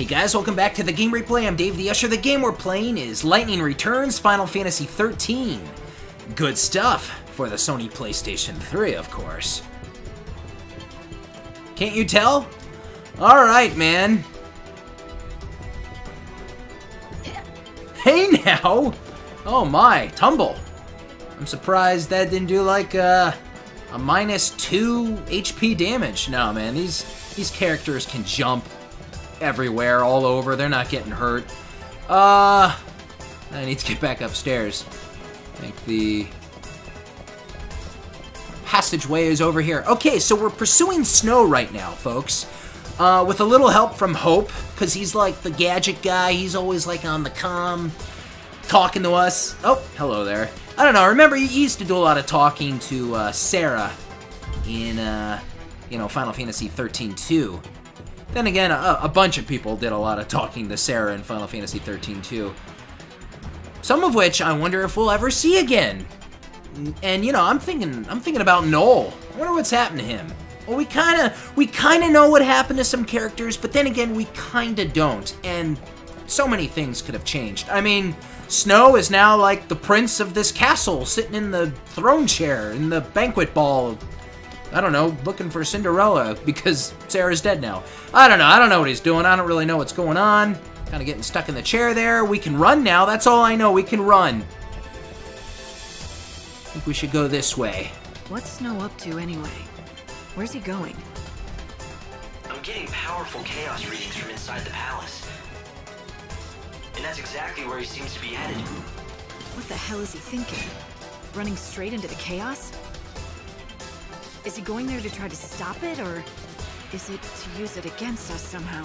Hey guys, welcome back to the Game Replay. I'm Dave the Usher. The game we're playing is Lightning Returns: Final Fantasy XIII. Good stuff for the Sony PlayStation 3, of course. Can't you tell? Alright, man. Hey now! Oh my, tumble. I'm surprised that didn't do like a -2 HP damage. No, man, these characters can jump everywhere, all over. They're not getting hurt. I need to get back upstairs. I think the passageway is over here. Okay, so we're pursuing Snow right now, folks. With a little help from Hope, because he's like the gadget guy. He's always like on the comm, talking to us. Oh, hello there. I don't know. Remember, he used to do a lot of talking to Serah in, you know, Final Fantasy XIII-2. Then again, a bunch of people did a lot of talking to Serah in Final Fantasy XIII-2. Some of which I wonder if we'll ever see again. And you know, I'm thinking about Noel. I wonder what's happened to him. Well, we kinda know what happened to some characters, but then again, we kinda don't. And so many things could have changed. I mean, Snow is now like the prince of this castle, sitting in the throne chair in the banquet ball. I don't know, looking for Cinderella because Serah's dead now. I don't know what he's doing. I don't really know what's going on. Kind of getting stuck in the chair there. We can run now. That's all I know. We can run. I think we should go this way. What's Snow up to anyway? Where's he going? I'm getting powerful chaos readings from inside the palace. And that's exactly where he seems to be headed. What the hell is he thinking? Running straight into the chaos? Is he going there to try to stop it, or is it to use it against us somehow?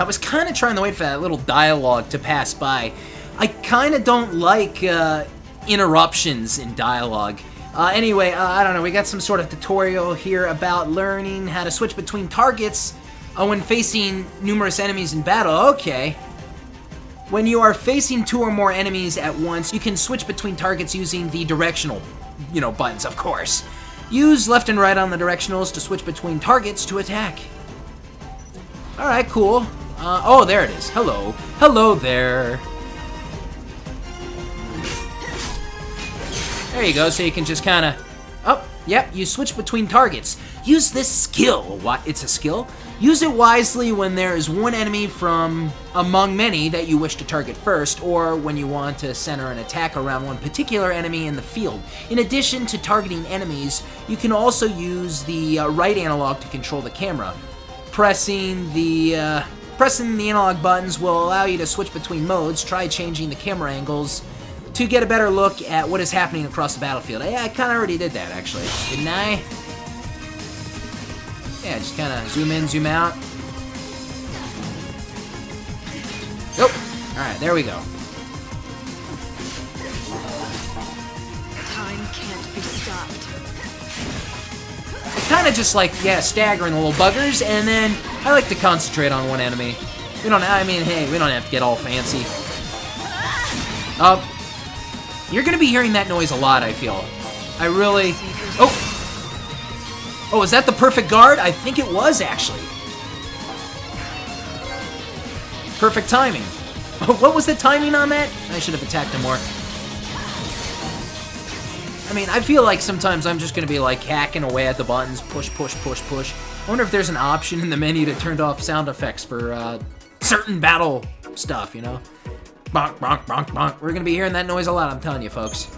I was kind of trying to wait for that little dialogue to pass by. I kind of don't like interruptions in dialogue. Anyway, I don't know, we got some sort of tutorial here about learning how to switch between targets when facing numerous enemies in battle. Okay. When you are facing 2 or more enemies at once, you can switch between targets using the directional, you know, buttons, of course. Use left and right on the directionals to switch between targets to attack. Alright, cool. Oh, there it is. Hello. Hello there. There you go, so you can just kind of... Oh, yep, you switch between targets. Use this skill. It's a skill? Use it wisely when there is one enemy from among many that you wish to target first, or when you want to center an attack around one particular enemy in the field. In addition to targeting enemies, you can also use the right analog to control the camera. Pressing the analog buttons will allow you to switch between modes. Try changing the camera angles to get a better look at what is happening across the battlefield. Yeah, I kind of already did that, actually, didn't I? Yeah, just kind of zoom in, zoom out. Nope. All right, there we go. Time can't be stopped. It's kind of just like, yeah, staggering the little buggers, and then I like to concentrate on one enemy. We don't. I mean, hey, we don't have to get all fancy. You're gonna be hearing that noise a lot. I feel. I really. Oh. Oh, is that the perfect guard? I think it was, actually. Perfect timing. What was the timing on that? I should have attacked him more. I mean, I feel like sometimes I'm just going to be, like, hacking away at the buttons. Push, push, push, push. I wonder if there's an option in the menu to turn off sound effects for certain battle stuff, you know? Bonk, bonk, bonk, bonk. We're going to be hearing that noise a lot, I'm telling you, folks.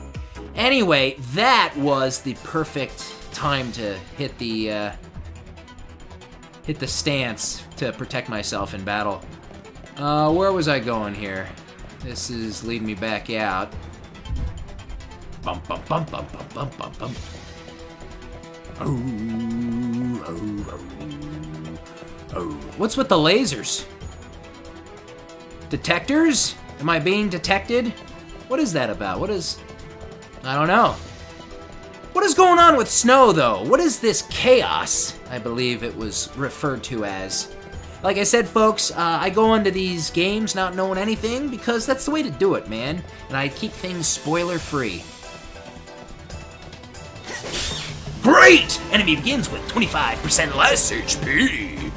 Anyway, that was the perfect... time to hit the stance to protect myself in battle. Where was I going here? This is leading me back out. Bump, bump, bump, bump, bump, bump, bump, bump. Oh, oh, oh, oh. What's with the lasers? Detectors? Am I being detected? What is that about? What is... I don't know. What is going on with Snow, though? What is this chaos? I believe it was referred to as. Like I said, folks, I go into these games not knowing anything because that's the way to do it, man. And I keep things spoiler-free. Great! Great! Enemy begins with 25% less HP.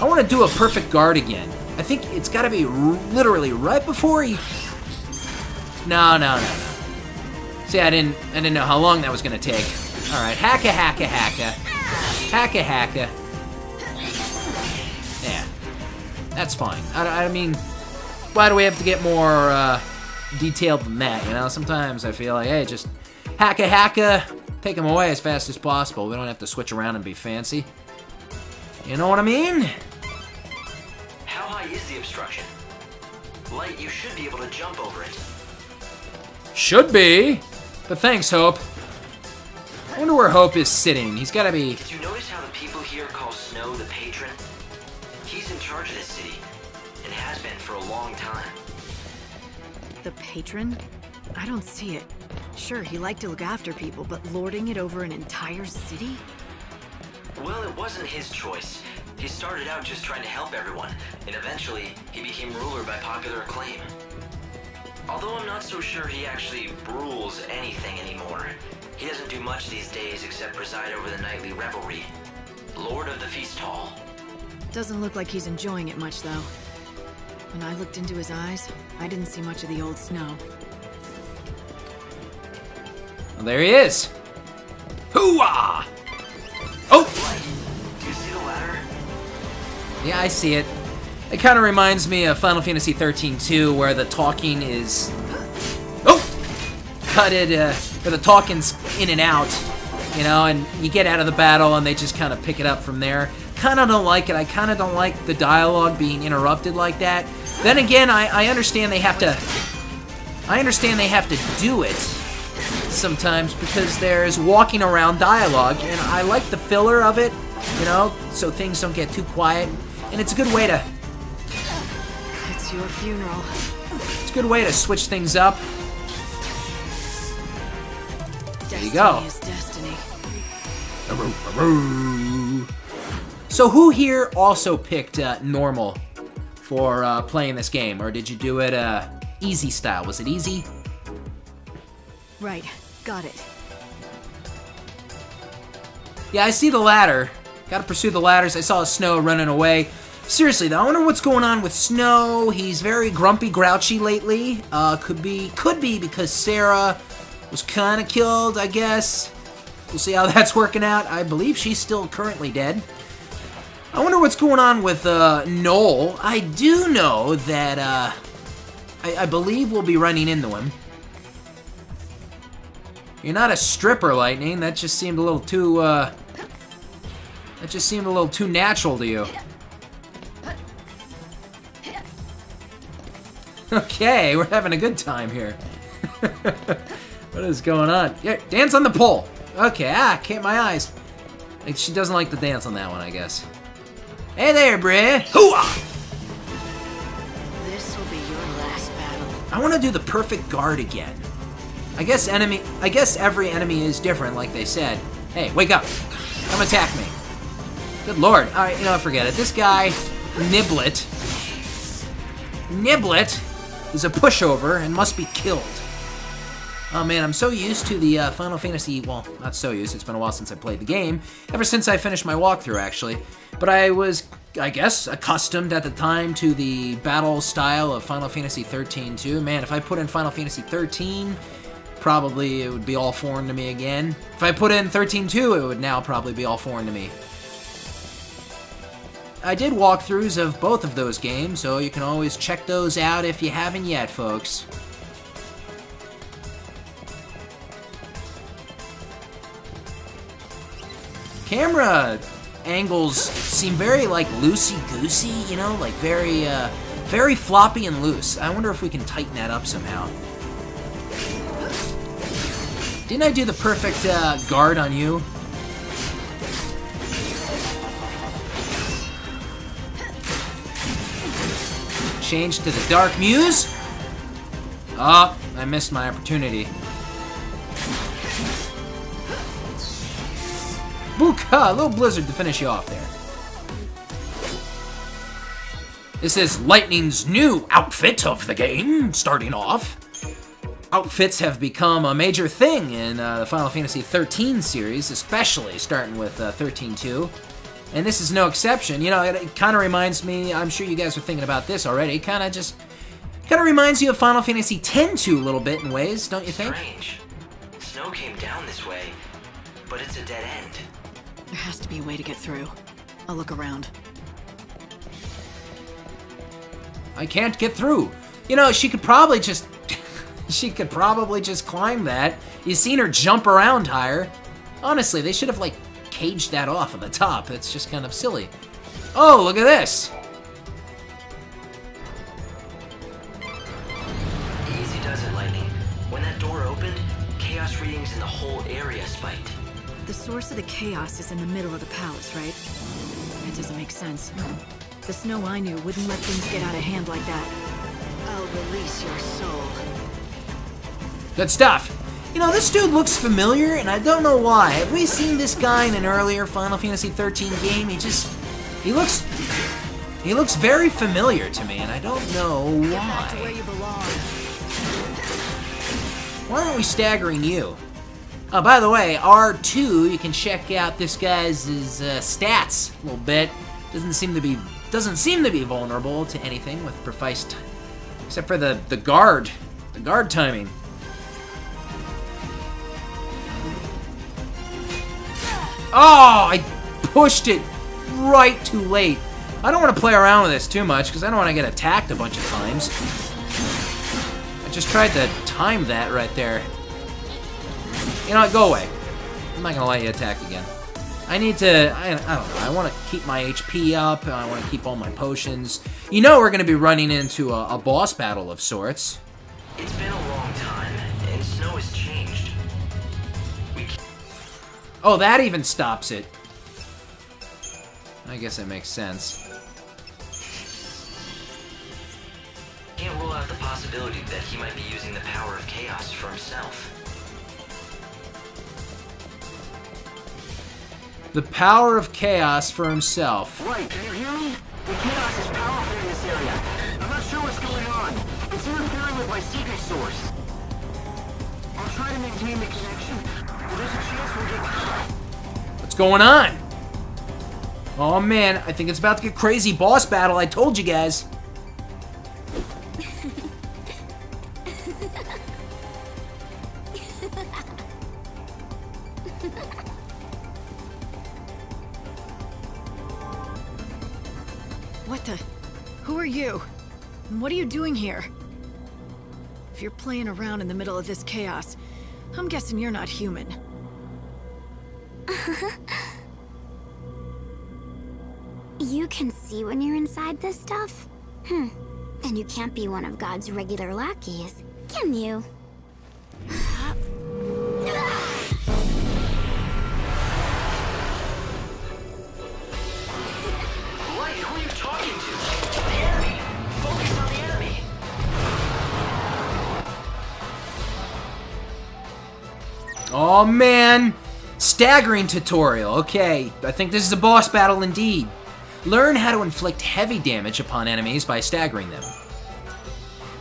I want to do a perfect guard again. I think it's got to be literally right before he... No. See, I didn't know how long that was going to take. All right, hacka. Yeah, that's fine. I mean, why do we have to get more detailed than that, you know? Sometimes I feel like, hey, just hacka, take them away as fast as possible. We don't have to switch around and be fancy. You know what I mean? How high is the obstruction? Light, you should be able to jump over it. Should be, but thanks, Hope. I wonder where Hope is sitting. He's gotta be... Did you notice how the people here call Snow the patron? He's in charge of this city, and has been for a long time. The patron? I don't see it. Sure, he liked to look after people, but lording it over an entire city? Well, it wasn't his choice. He started out just trying to help everyone, and eventually, he became ruler by popular acclaim. Although I'm not so sure he actually rules anything anymore. He doesn't do much these days except preside over the nightly revelry. Lord of the Feast Hall. Doesn't look like he's enjoying it much, though. When I looked into his eyes, I didn't see much of the old Snow. Well, there he is! Hoo-ah! Oh! What? Do you see the ladder? Yeah, I see it. It kind of reminds me of Final Fantasy XIII-2, where the talking is... Oh! Cut it, where the talking's in and out, you know, and you get out of the battle and they just kind of pick it up from there. Kind of don't like it. I kind of don't like the dialogue being interrupted like that. Then again, I understand they have to... I understand they have to do it sometimes because there's walking around dialogue, and I like the filler of it, you know, so things don't get too quiet. And it's a good way to... Your funeral. It's a good way to switch things up. There you go. So who here also picked normal for playing this game, or did you do it easy style? Was it easy? Right. Got it. Yeah, I see the ladder. Gotta pursue the ladders. I saw Snow running away. Seriously, though, I wonder what's going on with Snow. He's very grumpy, grouchy lately. Could be because Serah was kind of killed, I guess. We'll see how that's working out. I believe she's still currently dead. I wonder what's going on with Noel. I do know that I believe we'll be running into him. You're not a stripper, Lightning. That just seemed a little too natural to you. Okay, we're having a good time here. What is going on? Yeah, dance on the pole. Okay, can't my eyes. Like, she doesn't like the dance on that one, I guess. Hey there, bruh. Hoo-ah! This will be your last battle. I want to do the perfect guard again. I guess every enemy is different, like they said. Hey, wake up! Come attack me. Good lord. All right, you know, forget it. This guy, Niblet. Is a pushover and must be killed. Oh man, I'm so used to the Final Fantasy, well, not so used, it's been a while since I played the game, ever since I finished my walkthrough actually, but I was, I guess, accustomed at the time to the battle style of Final Fantasy XIII-2. Man, if I put in Final Fantasy XIII, probably it would be all foreign to me again. If I put in XIII-2, it would now probably be all foreign to me. I did walkthroughs of both of those games, so you can always check those out if you haven't yet, folks. Camera angles seem very, like, loosey-goosey, you know? Like, very, very floppy and loose. I wonder if we can tighten that up somehow. Didn't I do the perfect guard on you? Change to the Dark Muse. Oh, I missed my opportunity. Booka, a little blizzard to finish you off there. This is Lightning's new outfit of the game, starting off. Outfits have become a major thing in the Final Fantasy XIII series, especially starting with XIII-2. And this is no exception. You know, it kind of reminds me, I'm sure you guys are thinking about this already, kind of reminds you of Final Fantasy X-2 a little bit in ways, don't you think? Strange. Snow came down this way, but it's a dead end. There has to be a way to get through. I'll look around. I can't get through. You know, she could probably just... she could probably just climb that. You've seen her jump around higher. Honestly, they should have, like, caged that off at the top. It's just kind of silly. Oh, look at this! Easy does it, Lightning. When that door opened, chaos readings in the whole area spiked. The source of the chaos is in the middle of the palace, right? That doesn't make sense. The Snow I knew wouldn't let things get out of hand like that. I'll release your soul. Good stuff. You know, this dude looks familiar, and I don't know why. Have we seen this guy in an earlier Final Fantasy XIII game? He looks very familiar to me, and I don't know why. Get back to where you belong. Why aren't we staggering you? Oh, by the way, R2, you can check out this guy's stats a little bit. Doesn't seem to be vulnerable to anything with precise time, except for the guard timing. Oh, I pushed it right too late. I don't want to play around with this too much because I don't want to get attacked a bunch of times. I just tried to time that right there. You know what? Go away. I'm not gonna let you attack again. I need to, I don't know, I want to keep my HP up, I want to keep all my potions. You know we're going to be running into a boss battle of sorts. It's been a long time, and Snow has changed. Oh, that even stops it. I guess it makes sense. Can't rule out the possibility that he might be using the power of chaos for himself. The power of chaos for himself. Right, can you hear me? The chaos is powerful in this area. I'm not sure what's going on. It's interfering with my secret source. I'll try to maintain the connection, but there's a chance we'll get caught. What's going on? Oh man, I think it's about to get crazy. Boss battle, I told you guys. Who are you? And what are you doing here? If you're playing around in the middle of this chaos, I'm guessing you're not human. You can see when you're inside this stuff? Then you can't be one of God's regular lackeys, can you? Oh man, staggering tutorial, okay, I think this is a boss battle indeed. Learn how to inflict heavy damage upon enemies by staggering them.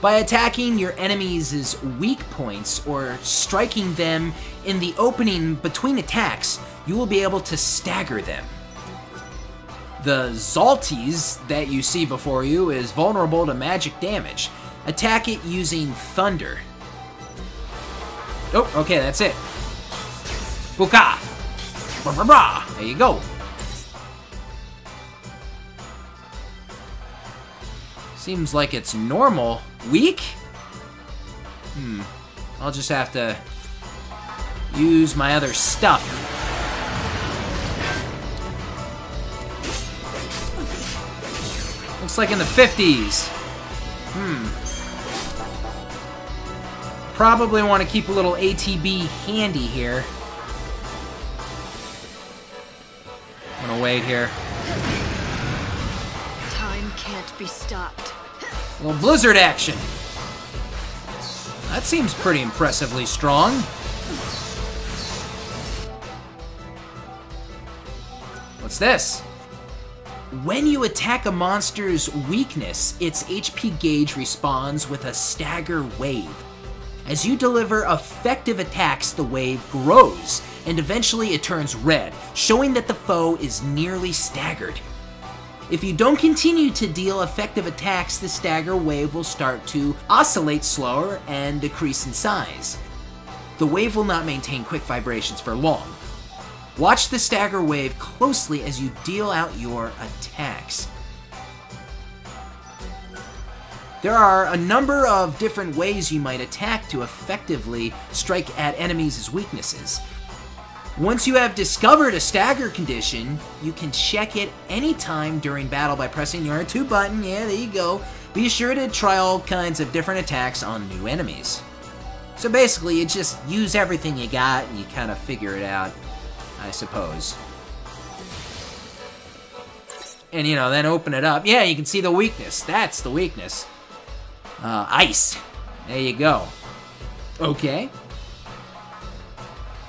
By attacking your enemies' weak points or striking them in the opening between attacks, you will be able to stagger them. The Zalties that you see before you is vulnerable to magic damage. Attack it using thunder. Oh, okay, that's it. Buka! Bra bra bra! There you go. Seems like it's normal. Weak? I'll just have to use my other stuff. Looks like in the 50s. Probably want to keep a little ATB handy here. I'm gonna wait here. Time can't be stopped. A little blizzard action. That seems pretty impressively strong. What's this? When you attack a monster's weakness, its HP gauge responds with a stagger wave. As you deliver effective attacks, the wave grows, and eventually it turns red, showing that the foe is nearly staggered. If you don't continue to deal effective attacks, the stagger wave will start to oscillate slower and decrease in size. The wave will not maintain quick vibrations for long. Watch the stagger wave closely as you deal out your attacks. There are a number of different ways you might attack to effectively strike at enemies' weaknesses. Once you have discovered a stagger condition, you can check it anytime during battle by pressing your R2 button. Yeah, there you go. Be sure to try all kinds of different attacks on new enemies. So basically, you just use everything you got and you kind of figure it out, I suppose. And, you know, then open it up. Yeah, you can see the weakness. That's the weakness. Ice. There you go. Okay.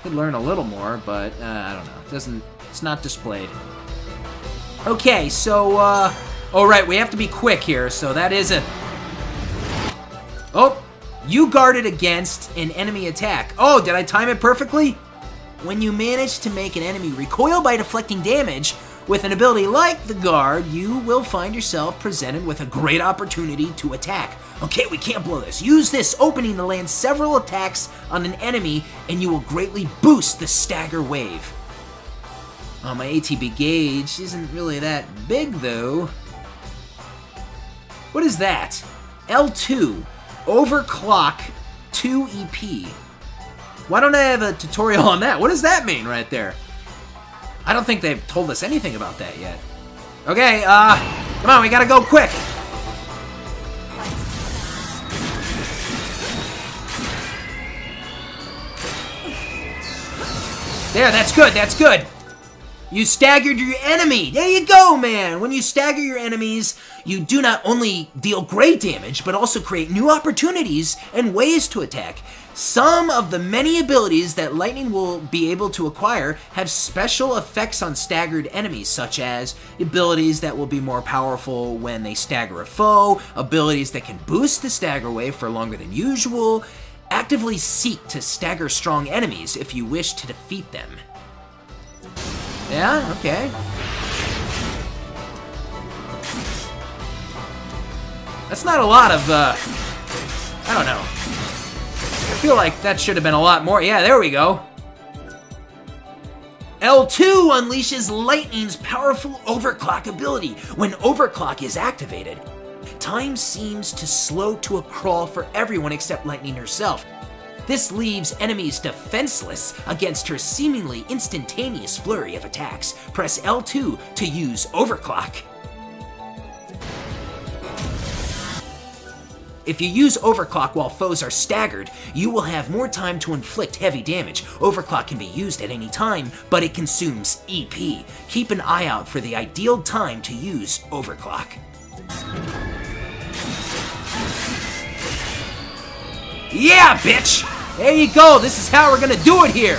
Could learn a little more, but I don't know. It doesn't. It's not displayed. Okay, so all right, we have to be quick here. So that is a. Oh, you guarded against an enemy attack. Oh, did I time it perfectly? When you manage to make an enemy recoil by deflecting damage with an ability like the guard, you will find yourself presented with a great opportunity to attack. Okay, we can't blow this. Use this opening to land several attacks on an enemy, and you will greatly boost the stagger wave. Oh, my ATB gauge isn't really that big, though. What is that? L2, Overclock 2 EP. Why don't I have a tutorial on that? What does that mean right there? I don't think they've told us anything about that yet. Okay, come on, we gotta go quick! There, that's good, that's good! You staggered your enemy! There you go, man! When you stagger your enemies, you do not only deal great damage, but also create new opportunities and ways to attack. Some of the many abilities that Lightning will be able to acquire have special effects on staggered enemies, such as abilities that will be more powerful when they stagger a foe, abilities that can boost the stagger wave for longer than usual. Actively seek to stagger strong enemies if you wish to defeat them. Yeah, okay. That's not a lot of, I don't know. I feel like that should have been a lot more. Yeah, there we go. L2 unleashes Lightning's powerful Overclock ability. When Overclock is activated, time seems to slow to a crawl for everyone except Lightning herself. This leaves enemies defenseless against her seemingly instantaneous flurry of attacks. Press L2 to use Overclock. If you use Overclock while foes are staggered, you will have more time to inflict heavy damage. Overclock can be used at any time, but it consumes EP. Keep an eye out for the ideal time to use Overclock. Yeah, bitch! There you go, this is how we're gonna do it here!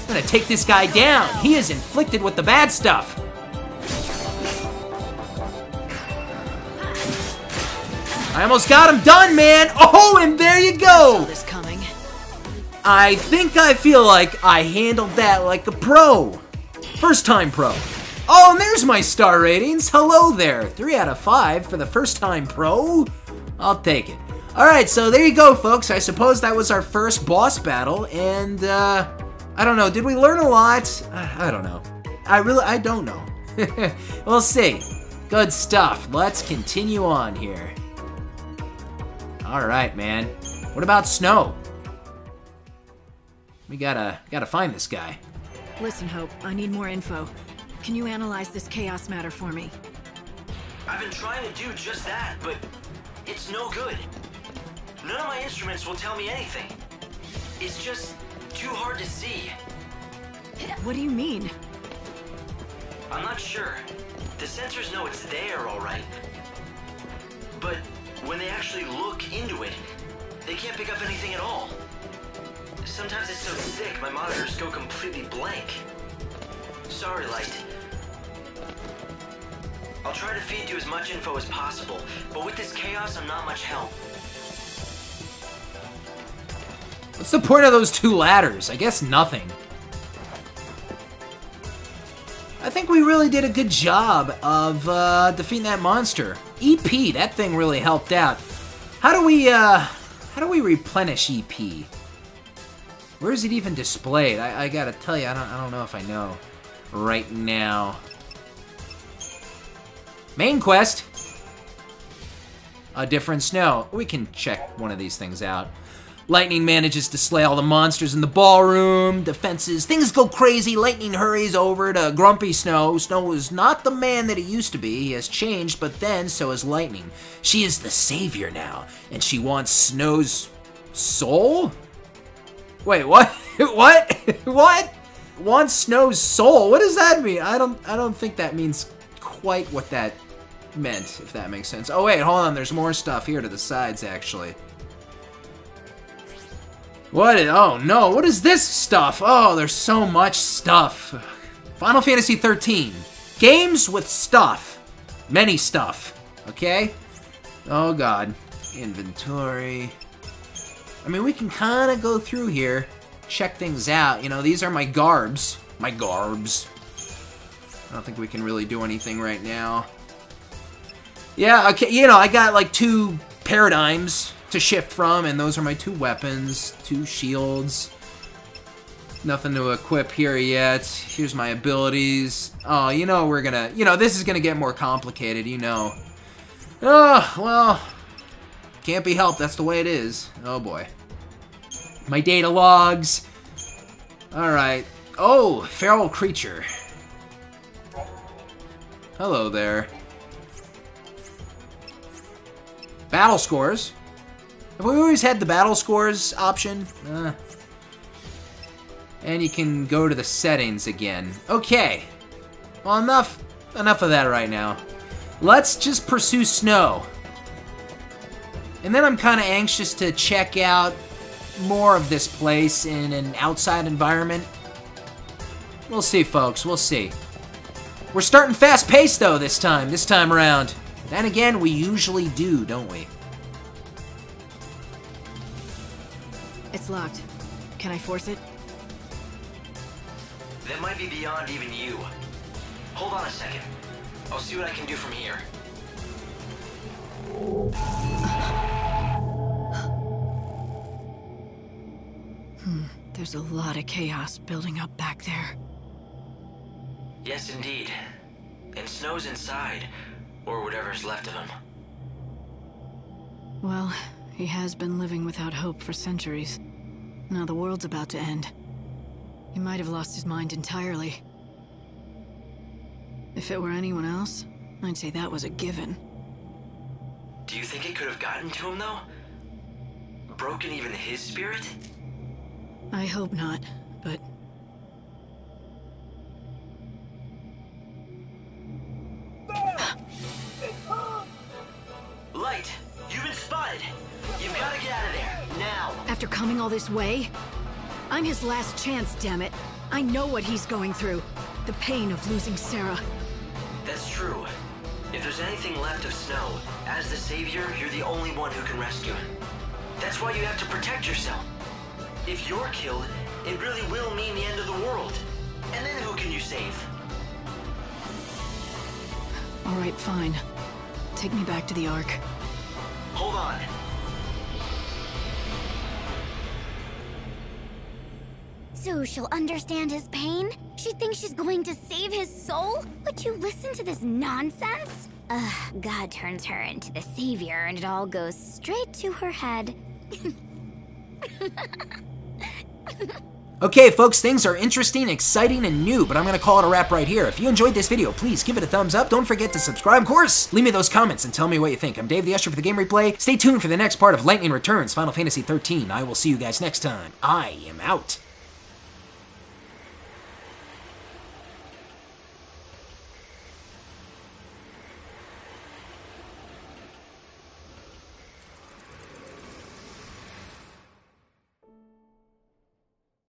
I'm gonna take this guy down. He is inflicted with the bad stuff. I almost got him done, man! Oh, and there you go! I think I feel like I handled that like a pro. First time pro. Oh, and there's my star ratings. Hello there. 3 out of 5 for the first time pro. I'll take it. All right, so there you go, folks. I suppose that was our first boss battle, and I don't know. Did we learn a lot? I don't know. I don't know. We'll see. Good stuff. Let's continue on here. All right, man. What about Snow? We gotta find this guy. Listen, Hope. I need more info. Can you analyze this chaos matter for me? I've been trying to do just that, but it's no good. None of my instruments will tell me anything. It's just too hard to see. What do you mean? I'm not sure. The sensors know it's there, all right. But when they actually look into it, they can't pick up anything at all. Sometimes it's so thick, my monitors go completely blank. Sorry, Light. I'll try to feed you as much info as possible, but with this chaos, I'm not much help. What's the point of those two ladders? I guess nothing. I think we really did a good job of defeating that monster. EP, that thing really helped out. How do we replenish EP? Where is it even displayed? I gotta tell you, I don't know if I know right now. Main quest. A different Snow. We can check one of these things out. Lightning manages to slay all the monsters in the ballroom, defenses, things go crazy, Lightning hurries over to grumpy Snow. Snow is not the man that he used to be, he has changed, but then so has Lightning. She is the savior now, and she wants Snow's soul? Wait, what? What? What? Wants Snow's soul? What does that mean? I don't think that means quite what that meant, if that makes sense. Oh wait, hold on, there's more stuff here to the sides, actually. What? Oh no, what is this stuff? Oh, there's so much stuff. Final Fantasy XIII. Games with stuff. Many stuff. Okay? Oh god. Inventory. I mean, we can kind of go through here, check things out. You know, these are my garbs. My garbs. I don't think we can really do anything right now. Yeah, okay, you know, I got like 2 paradigms to shift from, and those are my 2 weapons, 2 shields. Nothing to equip here yet. Here's my abilities. Oh, you know, we're gonna, you know, this is gonna get more complicated, you know. Oh, well, can't be helped, that's the way it is. Oh boy. My data logs. Alright. Oh, feral creature. Hello there. Battle scores. Have we always had the battle scores option? And you can go to the settings again. Okay. Well, enough of that right now. Let's just pursue Snow. And then I'm kind of anxious to check out more of this place in an outside environment. We'll see, folks. We'll see. We're starting fast-paced, though, this time around. Then again, we usually do, don't we? It's locked. Can I force it? That might be beyond even you. Hold on a second. I'll see what I can do from here. There's a lot of chaos building up back there. Yes, indeed. And Snow's inside, or whatever's left of him. Well, he has been living without hope for centuries. Now the world's about to end. He might have lost his mind entirely. If it were anyone else, I'd say that was a given. Do you think it could have gotten to him, though? Broken even his spirit? I hope not, but... Light, you've been spotted! You've got to get out of there, now! After coming all this way? I'm his last chance, dammit. I know what he's going through. The pain of losing Serah. That's true. If there's anything left of Snow, as the savior, you're the only one who can rescue him. That's why you have to protect yourself. If you're killed, it really will mean the end of the world. And then who can you save? Alright, fine. Take me back to the Ark. Hold on. So she'll understand his pain? She thinks she's going to save his soul? Would you listen to this nonsense? Ugh, God turns her into the savior and it all goes straight to her head. Okay, folks, things are interesting, exciting, and new, but I'm going to call it a wrap right here. If you enjoyed this video, please give it a thumbs up. Don't forget to subscribe, of course. Leave me those comments and tell me what you think. I'm Dave the Usher for the Game Replay. Stay tuned for the next part of Lightning Returns Final Fantasy XIII. I will see you guys next time. I am out.